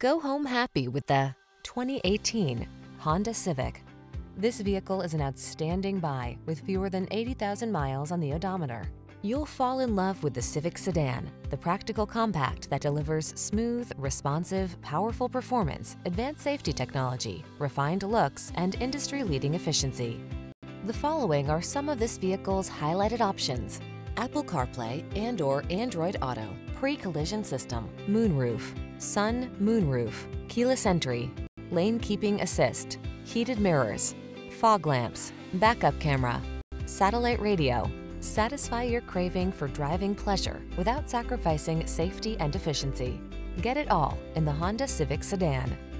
Go home happy with the 2018 Honda Civic. This vehicle is an outstanding buy with fewer than 80,000 miles on the odometer. You'll fall in love with the Civic sedan, the practical compact that delivers smooth, responsive, powerful performance, advanced safety technology, refined looks, and industry-leading efficiency. The following are some of this vehicle's highlighted options: Apple CarPlay and/or Android Auto, pre-collision system, moonroof, sun moonroof, keyless entry, lane keeping assist, heated mirrors, fog lamps, backup camera, satellite radio. Satisfy your craving for driving pleasure without sacrificing safety and efficiency. Get it all in the Honda Civic sedan.